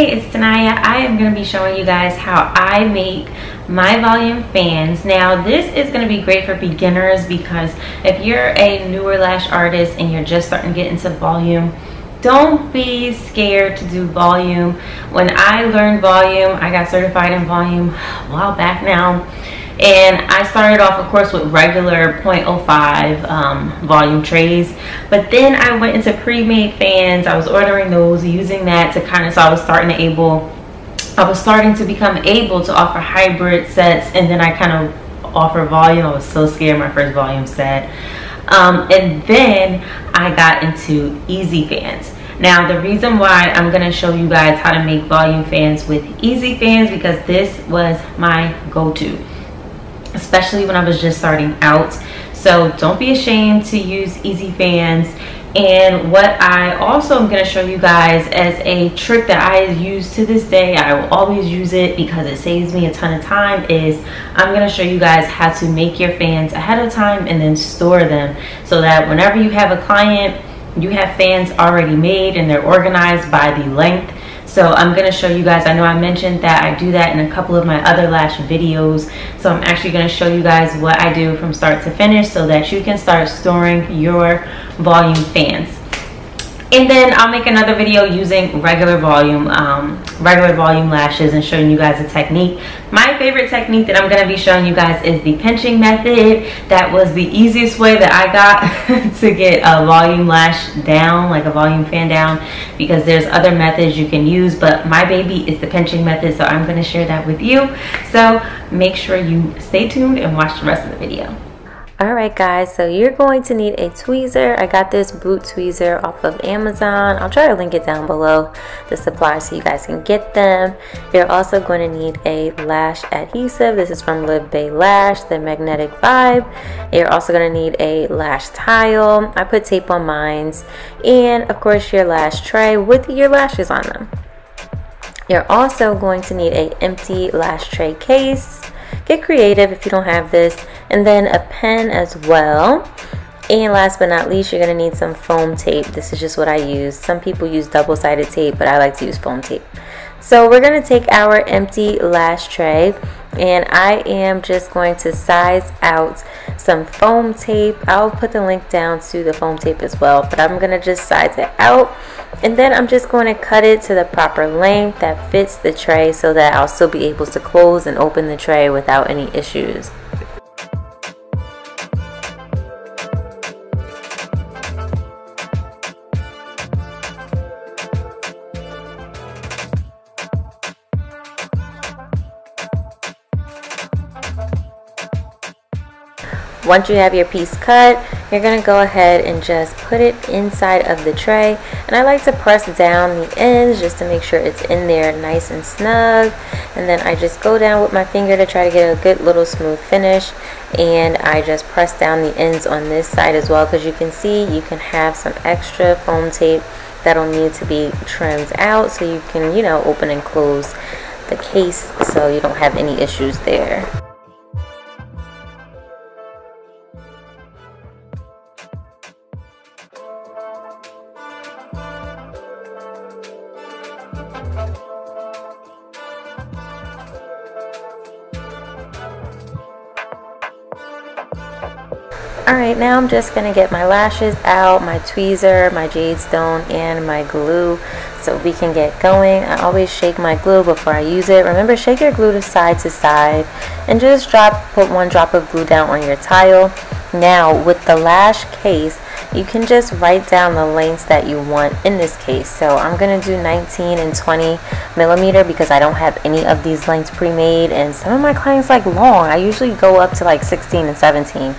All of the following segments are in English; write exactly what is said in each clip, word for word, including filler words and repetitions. Hey, it's Tanieya. I am going to be showing you guys how I make my volume fans. Now this is going to be great for beginners because if you're a newer lash artist and you're just starting to get into volume, don't be scared to do volume. When I learned volume, I got certified in volume a while back now. And I started off, of course, with regular point oh five um, volume trays. But then I went into pre-made fans. I was ordering those, using that to kind of, so I was starting to able, I was starting to become able to offer hybrid sets. And then I kind of offer volume. I was so scared my first volume set. Um, and then I got into easy fans. Now the reason why I'm gonna show you guys how to make volume fans with easy fans, because this was my go-to, especially when I was just starting out. So don't be ashamed to use easy fans. And what I also am going to show you guys as a trick that I use to this day, I will always use it because it saves me a ton of time, is I'm going to show you guys how to make your fans ahead of time and then store them, so that whenever you have a client, you have fans already made and they're organized by the length. So I'm going to show you guys, I know I mentioned that I do that in a couple of my other lash videos. So I'm actually going to show you guys what I do from start to finish so that you can start storing your volume fans. And then I'll make another video using regular volume, um, regular volume lashes and showing you guys a technique. My favorite technique that I'm going to be showing you guys is the pinching method. That was the easiest way that I got to get a volume lash down, like a volume fan down, because there's other methods you can use, but my baby is the pinching method, so I'm going to share that with you. So make sure you stay tuned and watch the rest of the video. Alright guys, so you're going to need a tweezer. I got this boot tweezer off of Amazon. I'll try to link it down below the supply so you guys can get them. You're also going to need a lash adhesive. This is from Livbay Lash, the Magnetic Vibe. You're also going to need a lash tile. I put tape on mine. And of course your lash tray with your lashes on them. You're also going to need an empty lash tray case. Get creative if you don't have this. And then a pen as well. And last but not least, you're going to need some foam tape. This is just what I use. Some people use double-sided tape, but I like to use foam tape. So we're going to take our empty lash tray, and I am just going to size out some foam tape. I'll put the link down to the foam tape as well, but I'm going to just size it out. And then I'm just going to cut it to the proper length that fits the tray so that I'll still be able to close and open the tray without any issues. Once you have your piece cut, you're going to go ahead and just put it inside of the tray. And I like to press down the ends just to make sure it's in there nice and snug. And then I just go down with my finger to try to get a good little smooth finish. And I just press down the ends on this side as well, because you can see you can have some extra foam tape that'll need to be trimmed out so you can, you know, open and close the case so you don't have any issues there. Alright, now I'm just going to get my lashes out, my tweezer, my jade stone, and my glue so we can get going. I always shake my glue before I use it. Remember, shake your glue to side to side and just drop, put one drop of glue down on your tile. Now, with the lash case, you can just write down the lengths that you want in this case. So I'm going to do nineteen and twenty millimeter because I don't have any of these lengths pre-made, and some of my clients like long. I usually go up to like sixteen and seventeen.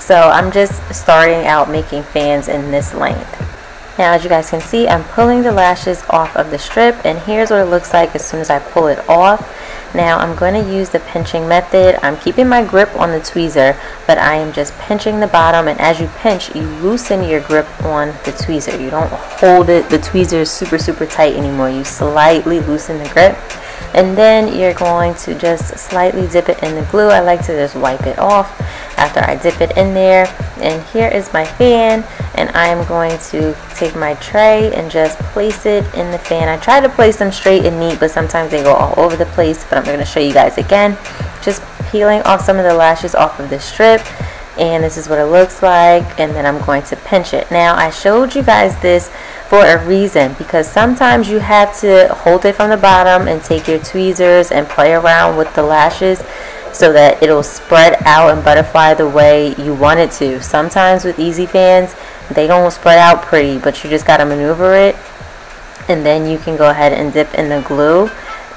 So I'm just starting out making fans in this length. Now as you guys can see, I'm pulling the lashes off of the strip, and here's what it looks like as soon as I pull it off. Now I'm going to use the pinching method. I'm keeping my grip on the tweezer, but I am just pinching the bottom, and as you pinch, you loosen your grip on the tweezer. You don't hold it, the tweezer is super, super tight anymore. You slightly loosen the grip, and then you're going to just slightly dip it in the glue. I like to just wipe it off after I dip it in there, and here is my fan. and I am going to take my tray and just place it in the fan. I try to place them straight and neat, but sometimes they go all over the place, but I'm going to show you guys again. Just peeling off some of the lashes off of the strip, and this is what it looks like, and then I'm going to pinch it. Now, I showed you guys this for a reason, because sometimes you have to hold it from the bottom and take your tweezers and play around with the lashes so that it'll spread out and butterfly the way you want it to. Sometimes with easy fans, they don't spread out pretty, but you just got to maneuver it, and then you can go ahead and dip in the glue.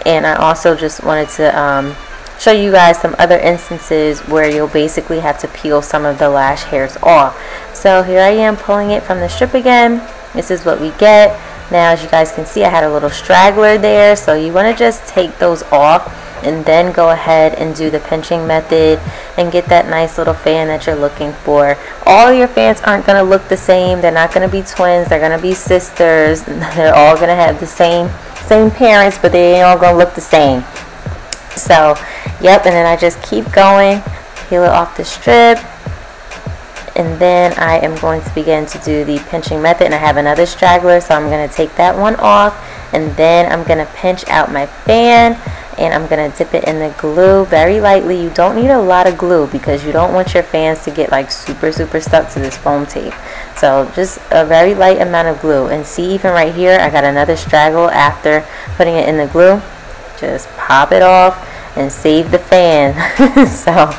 And I also just wanted to um, show you guys some other instances where you'll basically have to peel some of the lash hairs off. So here I am pulling it from the strip again. This is what we get. Now, as you guys can see, I had a little straggler there, so you want to just take those off and then go ahead and do the pinching method and get that nice little fan that you're looking for. All your fans aren't going to look the same. They're not going to be twins. They're going to be sisters. They're all going to have the same same parents, but they ain't all going to look the same. So, yep, and then I just keep going, peel it off the strip, and then I am going to begin to do the pinching method. And I have another straggler, so I'm going to take that one off, and then I'm going to pinch out my fan, and I'm going to dip it in the glue very lightly. You don't need a lot of glue because you don't want your fans to get like super super stuck to this foam tape. So just a very light amount of glue. And see, even right here I got another straggle after putting it in the glue. Just pop it off and save the fan. So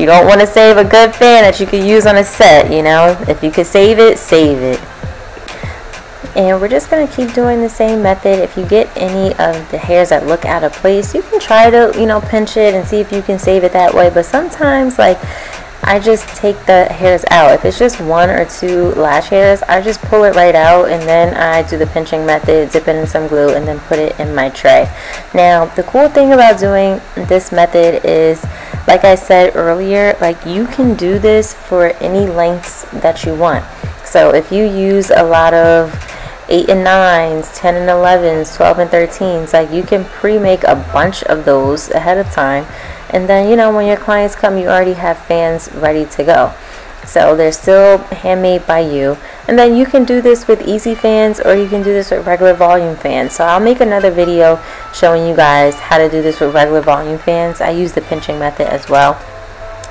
you don't want to save a good fan that you could use on a set, you know. If you could save it, save it. And we're just going to keep doing the same method. If you get any of the hairs that look out of place, you can try to, you know, pinch it and see if you can save it that way. But sometimes, like, I just take the hairs out. If it's just one or two lash hairs, I just pull it right out, and then I do the pinching method, dip it in some glue, and then put it in my tray. Now, the cool thing about doing this method is, like I said earlier, like, you can do this for any lengths that you want. So if you use a lot of eight and nines, ten and elevens, twelve and thirteens, like, you can pre-make a bunch of those ahead of time, and then, you know, when your clients come, you already have fans ready to go. So they're still handmade by you. And then you can do this with easy fans, or you can do this with regular volume fans. So I'll make another video showing you guys how to do this with regular volume fans. I use the pinching method as well.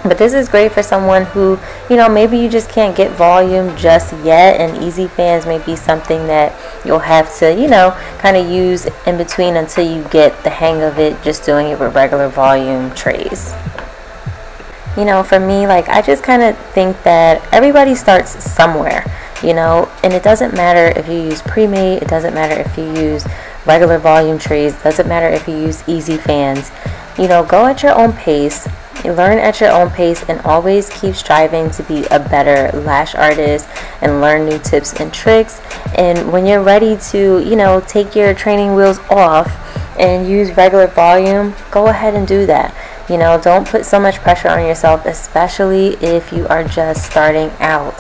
But this is great for someone who, you know, maybe you just can't get volume just yet, and easy fans may be something that you'll have to, you know, kind of use in between until you get the hang of it, just doing it with regular volume trays. You know, for me, like, I just kind of think that everybody starts somewhere, you know, and it doesn't matter if you use pre-made, it doesn't matter if you use regular volume trays, it doesn't matter if you use easy fans. You know, go at your own pace. Learn at your own pace, and always keep striving to be a better lash artist and learn new tips and tricks. And when you're ready to, you know, take your training wheels off and use regular volume, go ahead and do that. You know, don't put so much pressure on yourself, especially if you are just starting out,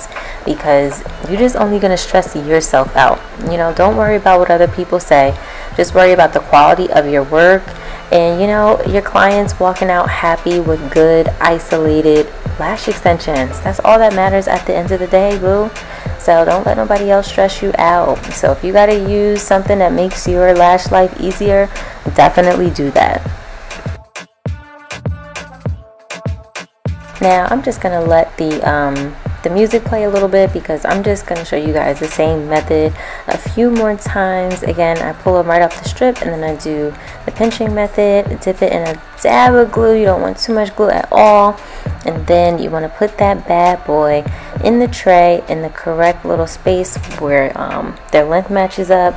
because you're just only going to stress yourself out. You know, don't worry about what other people say. Just worry about the quality of your work. And, you know, your clients walking out happy with good, isolated lash extensions. That's all that matters at the end of the day, boo. So don't let nobody else stress you out. So if you got to use something that makes your lash life easier, definitely do that. Now, I'm just going to let the, um, the music play a little bit, because I'm just going to show you guys the same method a few more times. Again, I pull them right off the strip, and then I do the pinching method, dip it in a dab of glue. You don't want too much glue at all. And then you want to put that bad boy in the tray in the correct little space where um, their length matches up.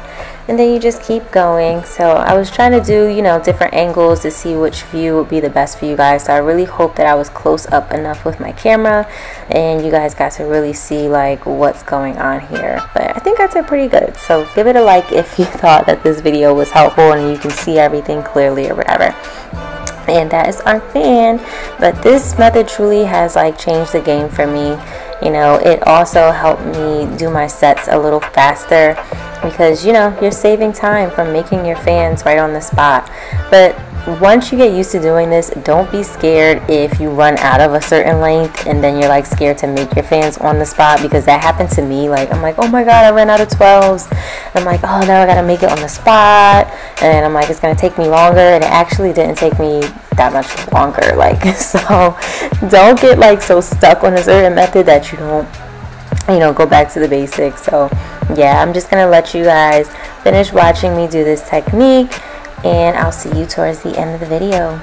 And then you just keep going. So I was trying to do, you know, different angles to see which view would be the best for you guys. So I really hope that I was close up enough with my camera, and you guys got to really see, like, what's going on here. But I think I did pretty good. So give it a like if you thought that this video was helpful and you can see everything clearly or whatever. And that is our fan. But this method truly has, like, changed the game for me. You know, it also helped me do my sets a little faster, because, you know, you're saving time from making your fans right on the spot. But Once you get used to doing this, don't be scared if you run out of a certain length and then you're like scared to make your fans on the spot, because that happened to me. Like, I'm like, oh my god, I ran out of twelves, and I'm like, oh, now I gotta make it on the spot, and I'm like, it's gonna take me longer, and it actually didn't take me that much longer. Like, so don't get like so stuck on a certain method that you don't, you know, go back to the basics. So yeah, I'm just gonna let you guys finish watching me do this technique, and I'll see you towards the end of the video.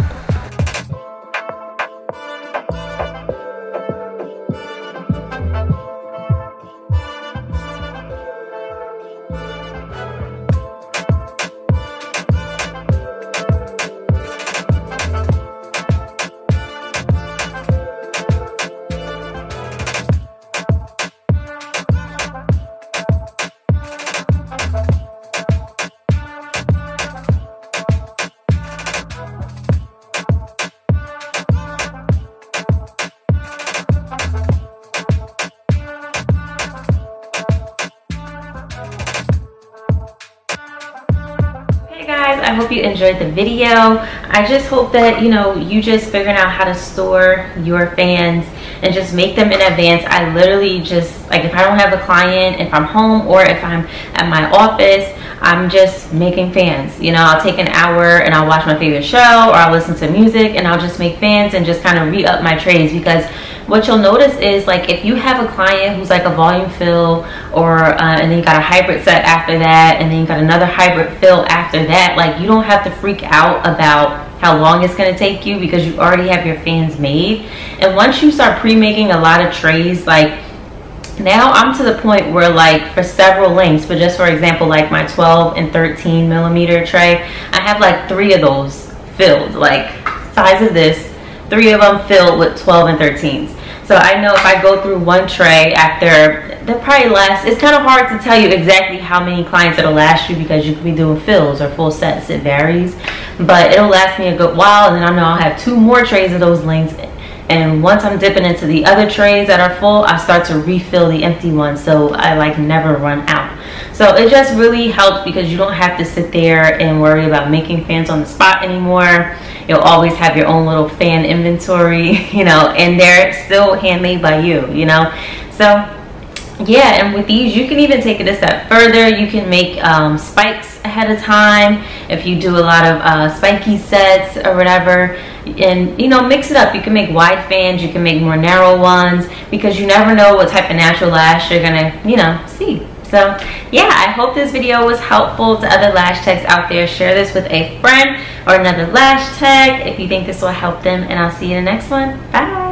I hope you enjoyed the video. I just hope that, you know, you just figuring out how to store your fans and just make them in advance. I literally just, like, if I don't have a client, if I'm home or if I'm at my office, I'm just making fans. You know, I'll take an hour and I'll watch my favorite show, or I'll listen to music, and I'll just make fans and just kind of re-up my trays. Because what you'll notice is, like, if you have a client who's like a volume fill, or uh, and then you got a hybrid set after that, and then you got another hybrid fill after that, like, you don't have to freak out about how long it's going to take you, because you already have your fans made. And once you start pre-making a lot of trays, like, now I'm to the point where, like, for several lengths, but just for example, like my twelve and thirteen millimeter tray, I have like three of those filled, like size of this, three of them filled with twelve and thirteens. So I know if I go through one tray after, that probably lasts, it's kind of hard to tell you exactly how many clients it'll last you, because you could be doing fills or full sets, it varies. But it'll last me a good while, and then I know I'll have two more trays of those lengths. And once I'm dipping into the other trays that are full, I start to refill the empty ones, so I like never run out. So it just really helps, because you don't have to sit there and worry about making fans on the spot anymore. You'll always have your own little fan inventory, you know, and they're still handmade by you, you know. So yeah, and with these, you can even take it a step further. You can make um, spikes ahead of time if you do a lot of uh, spiky sets or whatever. And, you know, mix it up. You can make wide fans, you can make more narrow ones, because you never know what type of natural lash you're gonna, you know, see. So yeah, I hope this video was helpful to other lash techs out there. Share this with a friend or another lash tech if you think this will help them, and I'll see you in the next one. Bye.